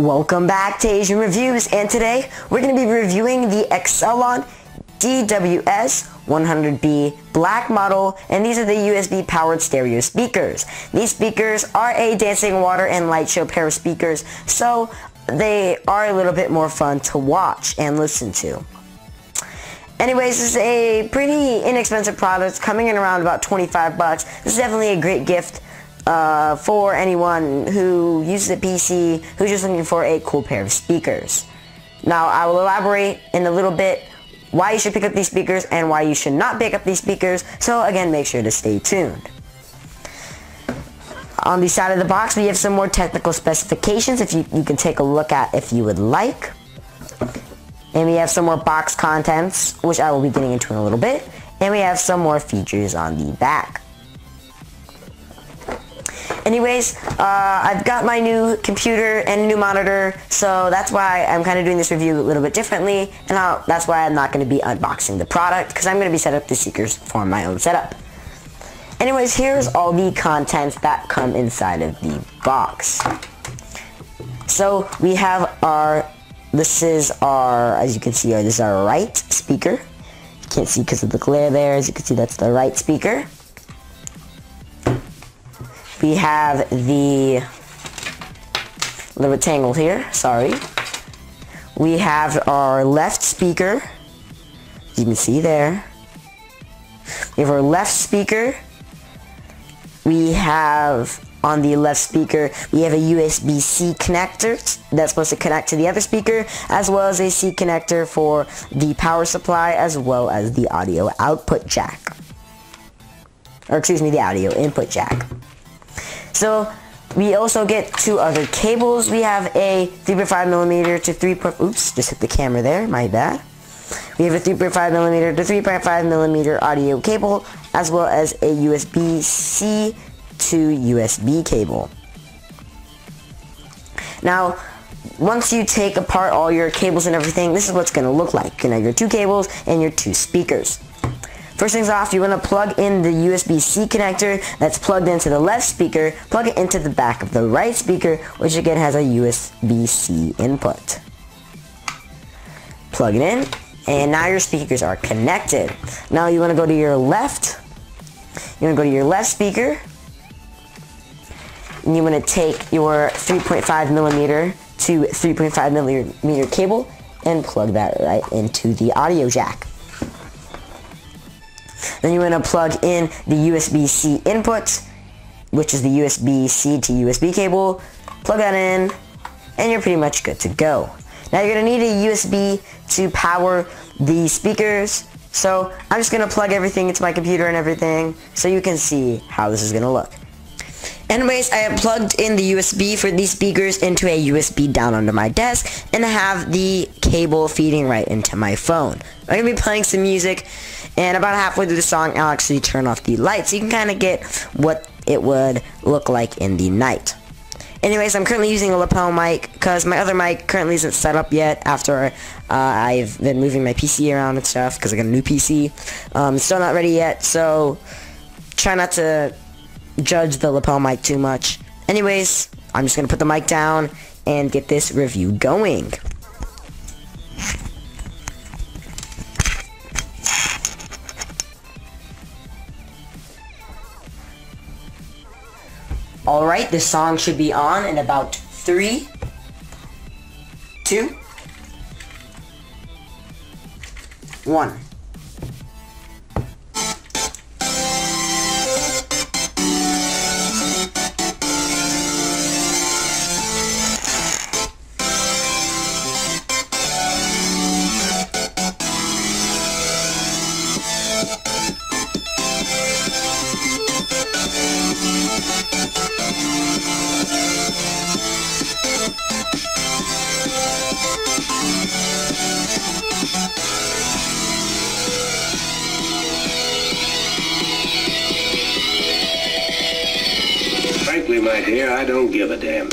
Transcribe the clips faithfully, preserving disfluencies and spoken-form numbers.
Welcome back to Asian Reviews, and today we're going to be reviewing the xCellon D W S one hundred B black model, and these are the U S B powered stereo speakers. These speakers are a dancing water and light show pair of speakers, so they are a little bit more fun to watch and listen to. Anyways, this is a pretty inexpensive product, coming in around about twenty-five bucks. This is definitely a great gift Uh, for anyone who uses a P C, who's just looking for a cool pair of speakers. Now, I will elaborate in a little bit why you should pick up these speakers and why you should not pick up these speakers, so again, make sure to stay tuned. On the side of the box, we have some more technical specifications if you, you can take a look at if you would like. And we have some more box contents, which I will be getting into in a little bit. And we have some more features on the back. Anyways, uh, I've got my new computer and a new monitor, so that's why I'm kind of doing this review a little bit differently, and I'll, that's why I'm not going to be unboxing the product, because I'm going to be setting up the speakers for my own setup. Anyways, here's all the contents that come inside of the box. So we have our, this is our, as you can see, this is our right speaker. You can't see because of the glare there. As you can see, that's the right speaker. We have the, the rectangle here, sorry. We have our left speaker, you can see there. We have our left speaker. We have, on the left speaker, we have a U S B C connector that's supposed to connect to the other speaker, as well as a C connector for the power supply, as well as the audio output jack. Or excuse me, the audio input jack. So we also get two other cables. We have a three point five millimeter to three. Oops, just hit the camera there. My bad. We have a three point five millimeter to three point five millimeter audio cable, as well as a U S B C to U S B cable. Now, once you take apart all your cables and everything, this is what's going to look like. You know, your two cables and your two speakers. First things off, you want to plug in the U S B C connector that's plugged into the left speaker, plug it into the back of the right speaker, which again has a U S B C input. Plug it in, and now your speakers are connected. Now you want to go to your left, you want to go to your left speaker, and you want to take your three point five millimeter to three point five millimeter cable and plug that right into the audio jack. Then you want to plug in the U S B C input, which is the U S B C to U S B cable. Plug that in, and you're pretty much good to go. Now you're going to need a U S B to power the speakers, so I'm just going to plug everything into my computer and everything, so you can see how this is going to look. Anyways, I have plugged in the U S B for these speakers into a U S B down under my desk, and I have the cable feeding right into my phone. I'm going to be playing some music, and about halfway through the song, I'll actually turn off the lights so you can kind of get what it would look like in the night. Anyways, I'm currently using a lapel mic because my other mic currently isn't set up yet after uh, I've been moving my P C around and stuff because I got a new P C. Um, still not ready yet, so try not to judge the lapel mic too much. Anyways, I'm just going to put the mic down and get this review going. Alright, the song should be on in about three, two, one. Frankly, my dear, I don't give a damn.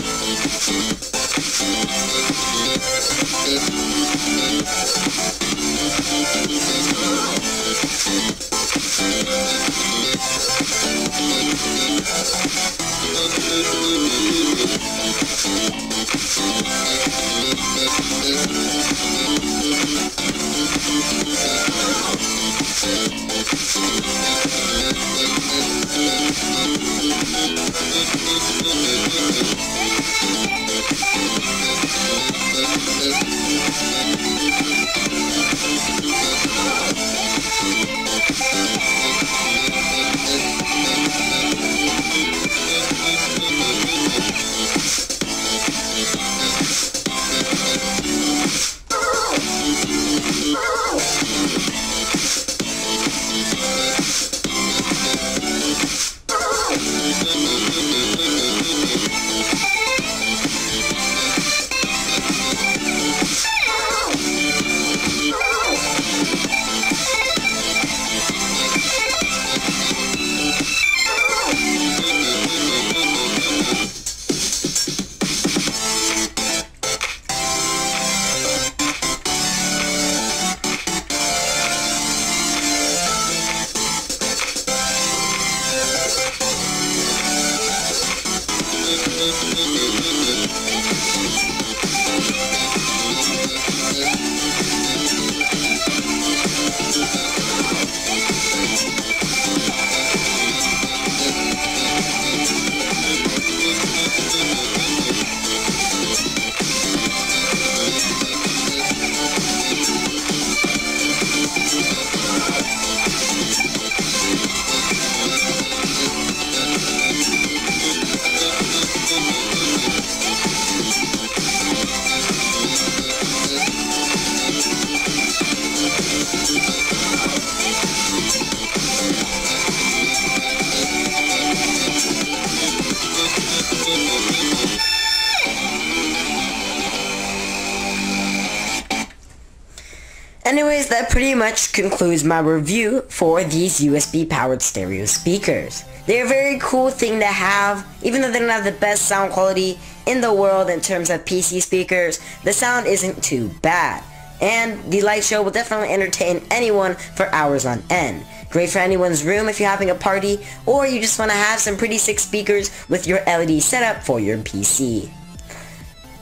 Anyways, that pretty much concludes my review for these U S B powered stereo speakers. They're a very cool thing to have. Even though they don't have the best sound quality in the world in terms of P C speakers, the sound isn't too bad. And the light show will definitely entertain anyone for hours on end. Great for anyone's room if you're having a party, or you just want to have some pretty sick speakers with your L E D setup for your P C.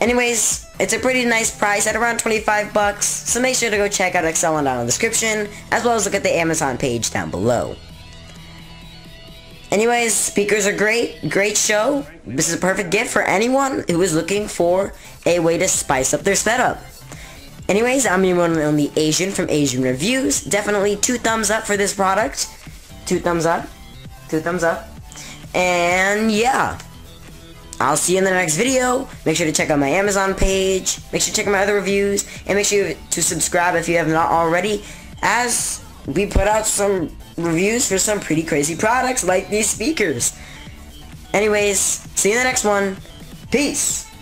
Anyways, it's a pretty nice price at around twenty-five bucks, so make sure to go check out xCellon down in the description, as well as look at the Amazon page down below. Anyways, speakers are great, great show. This is a perfect gift for anyone who is looking for a way to spice up their setup. Anyways, I'm your one and only Asian from Asian Reviews. Definitely two thumbs up for this product. Two thumbs up. Two thumbs up. And yeah. I'll see you in the next video. Make sure to check out my Amazon page. Make sure to check out my other reviews. And make sure to subscribe if you have not already, as we put out some reviews for some pretty crazy products like these speakers. Anyways, see you in the next one. Peace.